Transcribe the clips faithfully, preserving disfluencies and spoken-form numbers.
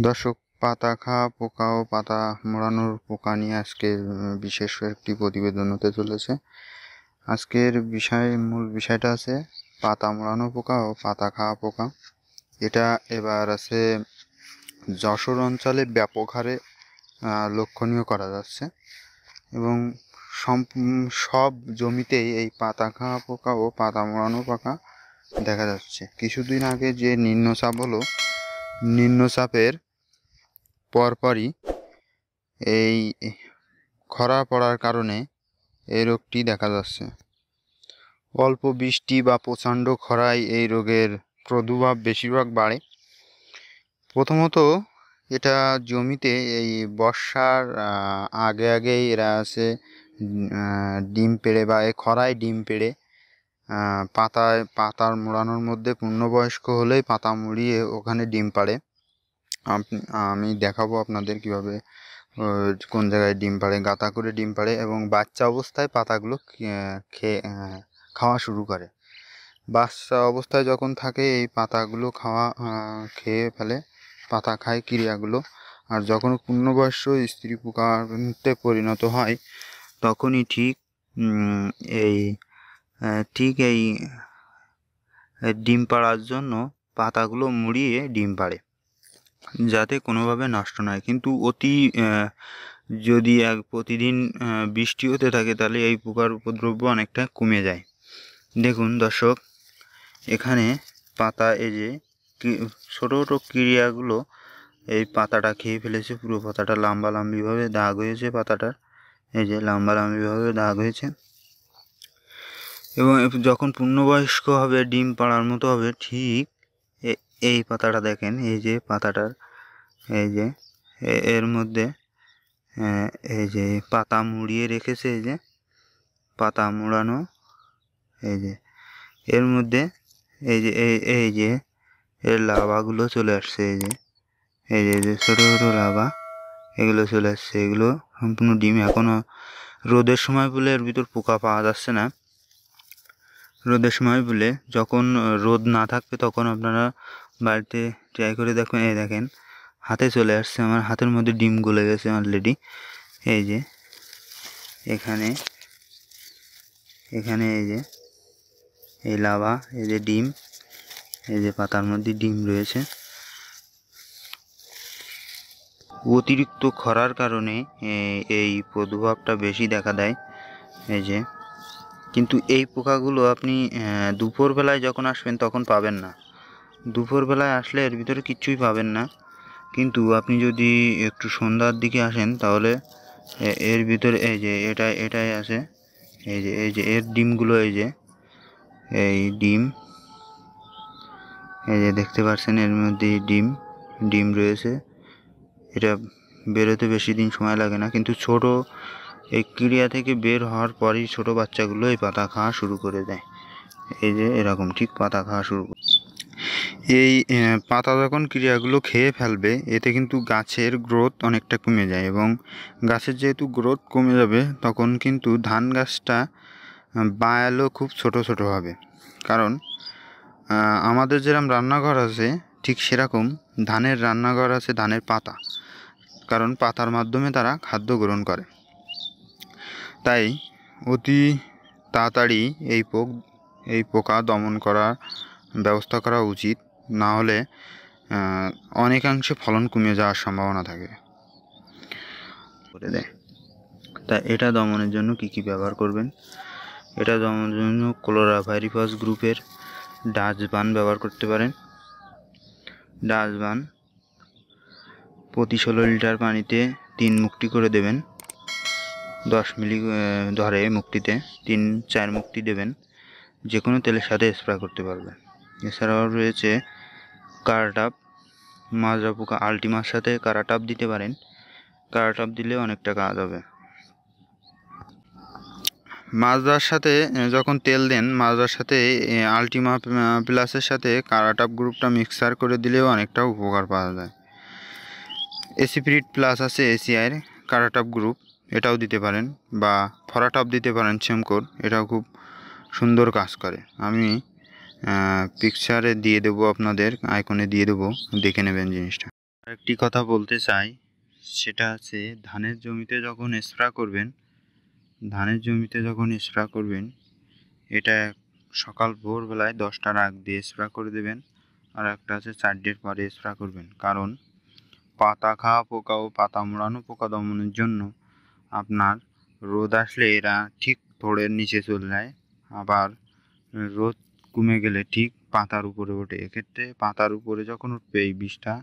दर्शक पाता खा पोकाओ पाता मोड़ानोर पोका निये आजके विशेष एकटी प्रतिबेदन होते चलेछे। आजकेर विषय मूल विषयटा आछे पाता मोड़ानो पोका ओ पाता खावा पोका। एटा एबार आछे যশোর अंचले व्यापक हारे लक्षणीय करा जाच्छे एबं सब जमीते एई पाता खावा पोका ओ पाता मोड़ानो पोका देखा जाच्छे। किछुदिन आगे जे निम्नचाप हलो निम्नचापेर परपरई एई खरा पड़ार कारणे एई रोगटी देखा जाच्छे। अल्प बिस्टी बा प्रचंड खराई एई रोगेर प्रादुर्भाव बेशिरभाग बाड़े। प्रथमत एटा जमीते एई बर्षार आगे आगेई एरा आछे डिम पेड़े बा एई खराई डिम पेड़े पाताय पातार मोड़ानोर मध्ये पूर्णबयस्क हलेई पाता मुड़िये ओखाने डिम पाड़े। आमी देखाबो आपनादेर किभाबे कोन जायगाय डिम पाड़े गाता करे डिम पाड़े एबं बाच्चा अवस्थाय पातागुलो खावा शुरू करे। बाच्चा अवस्थाय जखन थाके एई पातागुलो खावा खेये फेले पाता खाय क्रियागुलो आर जखन पूर्णबयस्क स्त्री पोकाते परिणत हय तखनई ठीक एई ठीक एई डिम पाड़ार जन्य पातागुलो मुड़िये डिम पाड़े जाते कोनोभावे नष्ट ना हय। किन्तु अति यदि प्रतिदिन बिस्टी होते थाके ताहले एई पोकार उपद्रव अनेकटा कमे जाय। देखुन दर्शक एखाने पाता एई जे छोट छोट क्रियागुलो एई पाताटा खेये फेलेछे। पुरो पाताटा लम्बा लम्बी भावे दाग हयेछे। पाताटार एई जे लम्बा लम्बी भावे दाग हयेछे एबं जखन पूर्णबयस्क हबे डिम पाड़ार मतो हबे ठीक এই পাতাটা দেখেন এই যে পাতাটার এই যে এর মধ্যে এই যে পাতা মুড়িয়ে রেখেছে। এই যে পাতা মুড়ানো এই যে এর মধ্যে এই যে এই যে এর লাভাগুলো চলে আসছে। এই যে এই যে ছোটো ছোটো লাভা এগুলো চলে আসছে। এগুলো সম্পূর্ণ ডিম এখনও রোদের সময় বলে এর ভিতর পোকা পাওয়া যাচ্ছে না। রোদের সময় বলে যখন রোদ না থাকবে তখন আপনারা বাড়িতে ট্রাই করে দেখুন। এই দেখেন হাতে চলে আসছে, আমার হাতের মধ্যে ডিম গলে গেছে অলরেডি। এই যে এখানে এখানে এই যে এই লাভা এই যে ডিম এই যে পাতার মধ্যে ডিম রয়েছে। অতিরিক্ত খরার কারণে এই প্রদুভাবটা বেশি দেখা দেয়। এই যে কিন্তু এই পোকাগুলো আপনি দুপুর বেলায় যখন আসবেন তখন পাবেন না। দুপুর বেলায় আসলে এর ভিতরে কিছুই পাবেন না, কিন্তু আপনি যদি একটু সন্ধ্যার দিকে আসেন তাহলে এর ভিতরে এই যে এটা এটাই আছে। এই যে এই যে এর ডিমগুলো এই যে এই ডিম এই যে দেখতে পাচ্ছেন এর মধ্যে ডিম ডিম রয়েছে। এটা বেরোতে বেশি দিন সময় লাগে না, কিন্তু ছোট এই ক্রিয়া থেকে বের হওয়ার পরই ছোটো বাচ্চাগুলো এই পাতা খাওয়া শুরু করে দেয়। এই যে এরকম ঠিক পাতা খাওয়া শুরু করে। এই পাতা যখন ক্রিয়াগুলো খেয়ে ফেলবে এতে কিন্তু গাছের গ্রোথ অনেকটা কমে যায়, এবং গাছের যেহেতু গ্রোথ কমে যাবে তখন কিন্তু ধান গাছটা বায়ালো খুব ছোট ছোট হবে। কারণ আমাদের যেরকম রান্নাঘর আছে ঠিক সেরকম ধানের রান্নাঘর আছে ধানের পাতা, কারণ পাতার মাধ্যমে তারা খাদ্য গ্রহণ করে। তাই অতি তাড়াতাড়ি এই পোক এই পোকা দমন করার ব্যবস্থা করা উচিত, না হলে অনেকাংশে ফলন কমে যাওয়ার সম্ভাবনা থাকে করে দেয়। তাই এটা দমনের জন্য কি কি ব্যবহার করবেন? এটা দমনের জন্য ক্লোরাভাইরিফাস গ্রুপের ডাস্টবান ব্যবহার করতে পারেন। ডাস্টবান প্রতি ষোলো লিটার পানিতে তিন মুক্তি করে দেবেন। দশ মিলি ধরে মুক্তিতে তিন চার মুক্তি দেবেন, যে কোনো তেলের সাথে স্প্রে করতে পারবেন। এছাড়াও রয়েছে কারাটাপ, মাজরা পোকা আলটিমার সাথে কারাটাপ দিতে পারেন। কারাটাপ দিলে অনেকটা কাজ হবে। মাজরার সাথে যখন তেল দেন মাজরার সাথে আলটিমা প্লাসের সাথে কারাটাপ গ্রুপটা মিক্সার করে দিলেও অনেকটা উপকার পাওয়া যায়। এসিপ্রিট প্লাস আছে এসিআইয়ের কারাটাপ গ্রুপ, এটাও দিতে পারেন, বা ফরাটাপ দিতে পারেন ছেমকোর, এটাও খুব সুন্দর কাজ করে। আমি পিকচারে দিয়ে দেবো আপনাদের, আইকনে দিয়ে দেবো, দেখে নেবেন জিনিসটা। একটি কথা বলতে চাই, সেটা আছে ধানের জমিতে যখন স্প্রে করবেন ধানের জমিতে যখন স্প্রে করবেন এটা সকাল ভোরবেলায় দশটার আগ দিয়ে স্প্রে করে দেবেন, আর একটা আছে চারটের পরে স্প্রে করবেন। কারণ পাতা খাওয়া পোকা ও পাতা মোড়ানো পোকা দমনের জন্য আপনার রোদ আসলে এরা ঠিক থোড়ের নিচে চলে যায়, আবার রোদ কমে গেলে ঠিক পাতার উপরে ওঠে। এক্ষেত্রে পাতার উপরে যখন উঠবে এই বিষটা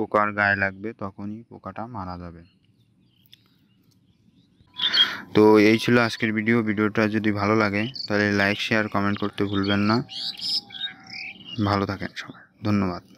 পোকার গায়ে লাগবে, তখনই পোকাটা মারা যাবে। তো এই ছিল আজকের ভিডিও। ভিডিওটা যদি ভালো লাগে তাহলে লাইক, শেয়ার, কমেন্ট করতে ভুলবেন না। ভালো থাকেন সবাই, ধন্যবাদ।